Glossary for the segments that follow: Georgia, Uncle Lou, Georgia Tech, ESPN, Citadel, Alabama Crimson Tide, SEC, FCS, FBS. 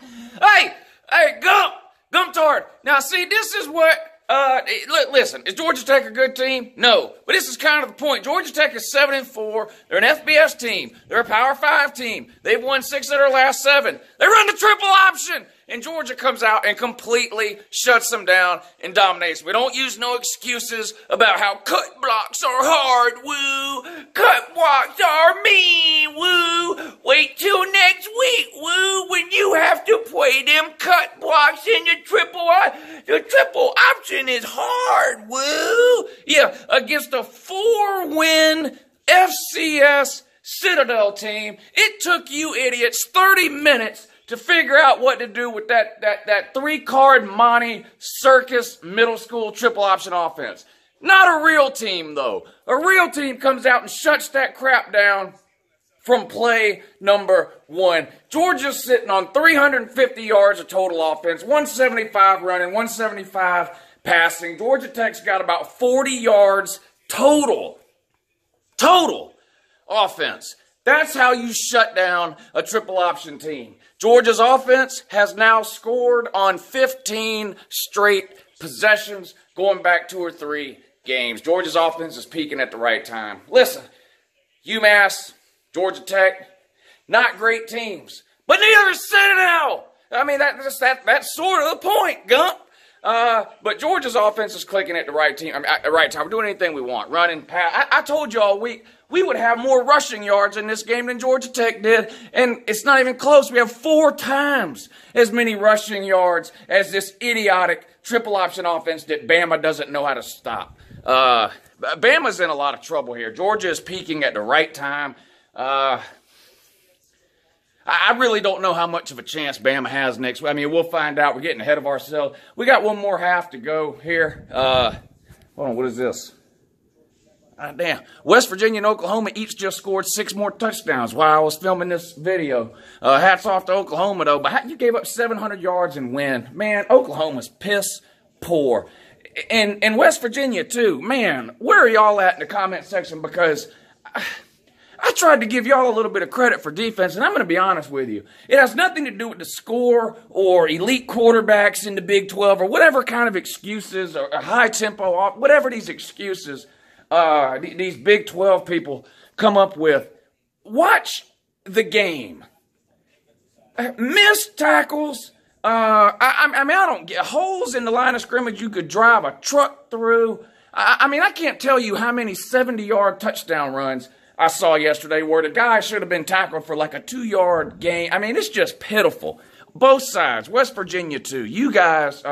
Hey, Gumtard. Now, see, this is what... Listen, is Georgia Tech a good team? No. But this is kind of the point. Georgia Tech is 7-4. They're an FBS team. They're a Power 5 team. They've won 6 of their last 7. They run the triple option. And Georgia comes out and completely shuts them down and dominates. We don't use no excuses about how cut blocks are hard, woo. Cut blocks are mean, woo. Wait till next week, woo, when you have to play them cut blocks in your triple. Your triple option is hard, woo. Yeah, against a 4-win FCS Citadel team, it took you idiots 30 minutes to figure out what to do with that three-card Monty circus middle school triple option offense. Not a real team, though. A real team comes out and shuts that crap down from play number one. Georgia's sitting on 350 yards of total offense, 175 running, 175 passing. Georgia Tech's got about 40 yards total offense. That's how you shut down a triple option team. Georgia's offense has now scored on 15 straight possessions going back 2 or 3 games. Georgia's offense is peaking at the right time. Listen, UMass, Georgia Tech, not great teams, but neither is Citadel. I mean, that's sort of the point, Gump. But Georgia's offense is clicking at the right team. I mean, at the right time. We're doing anything we want. Running, pass. I told you all week we would have more rushing yards in this game than Georgia Tech did, and it's not even close. We have 4 times as many rushing yards as this idiotic triple option offense that Bama doesn't know how to stop. Bama's in a lot of trouble here. Georgia is peaking at the right time. I really don't know how much of a chance Bama has next week. I mean, we'll find out. We're getting ahead of ourselves. We got one more half to go here. Hold on, what is this? Ah, damn. West Virginia and Oklahoma each just scored 6 more touchdowns while I was filming this video. Hats off to Oklahoma, though. But how you gave up 700 yards and win? Man, Oklahoma's piss poor. And West Virginia, too. Man, where are y'all at in the comment section? Because... I tried to give y'all a little bit of credit for defense, and I'm going to be honest with you. It has nothing to do with the score or elite quarterbacks in the Big 12 or whatever kind of excuses or high tempo, whatever these excuses these Big 12 people come up with. Watch the game. Missed tackles. I mean, I don't get holes in the line of scrimmage you could drive a truck through. I mean, I can't tell you how many 70-yard touchdown runs I saw yesterday where the guy should have been tackled for like a 2-yard gain. I mean, it's just pitiful. Both sides. West Virginia, too. You guys,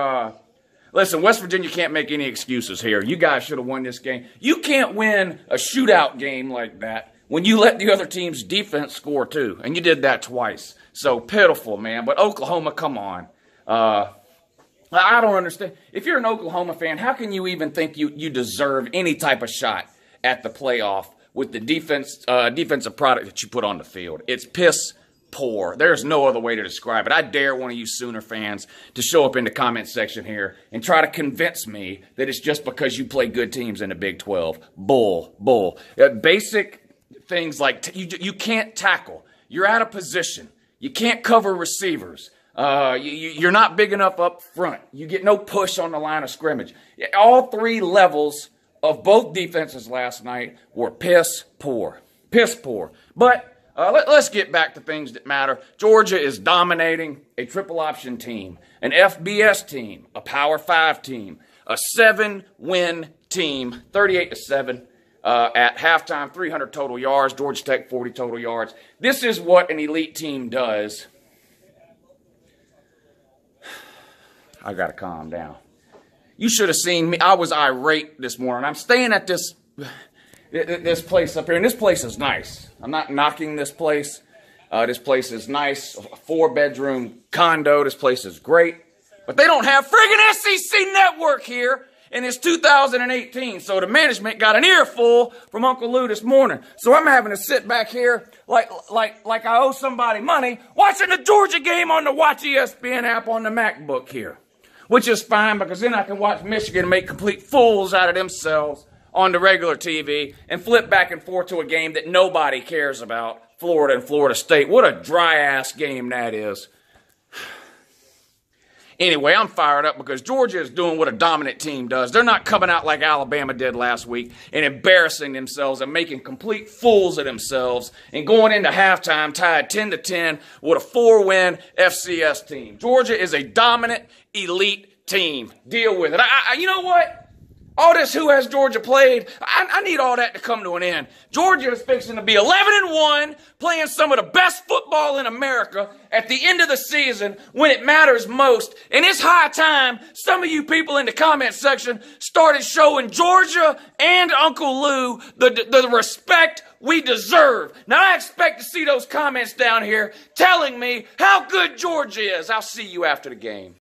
listen, West Virginia can't make any excuses here. You guys should have won this game. You can't win a shootout game like that when you let the other team's defense score, too. And you did that twice. So, pitiful, man. But Oklahoma, come on. I don't understand. If you're an Oklahoma fan, how can you even think you deserve any type of shot at the playoff with the defensive product that you put on the field? It's piss poor. There's no other way to describe it. I dare one of you Sooner fans to show up in the comment section here and try to convince me that it's just because you play good teams in the Big 12. Bull. Basic things like you can't tackle. You're out of position. You can't cover receivers. You're not big enough up front. You get no push on the line of scrimmage. All 3 levels of both defenses last night were piss poor. Piss poor. But let's get back to things that matter. Georgia is dominating a triple option team, an FBS team, a Power 5 team, a 7-win team, 38-7 at halftime, 300 total yards, Georgia Tech 40 total yards. This is what an elite team does. I got to calm down. You should have seen me. I was irate this morning. I'm staying at this place up here, and this place is nice. I'm not knocking this place. This place is nice. A 4-bedroom condo. This place is great. But they don't have friggin' SEC Network here, and it's 2018. So the management got an earful from Uncle Lou this morning. So I'm having to sit back here like I owe somebody money, watching the Georgia game on the Watch ESPN app on the MacBook here. Which is fine, because then I can watch Michigan make complete fools out of themselves on the regular TV and flip back and forth to a game that nobody cares about, Florida and Florida State. What a dry-ass game that is. Anyway, I'm fired up because Georgia is doing what a dominant team does. They're not coming out like Alabama did last week and embarrassing themselves and making complete fools of themselves and going into halftime tied 10-10 with a 4-win FCS team. Georgia is a dominant, elite team. Deal with it. You know what? All this who has Georgia played, I need all that to come to an end. Georgia is fixing to be 11-1, playing some of the best football in America at the end of the season when it matters most. And it's high time some of you people in the comment section started showing Georgia and Uncle Lou the respect we deserve. Now, I expect to see those comments down here telling me how good Georgia is. I'll see you after the game.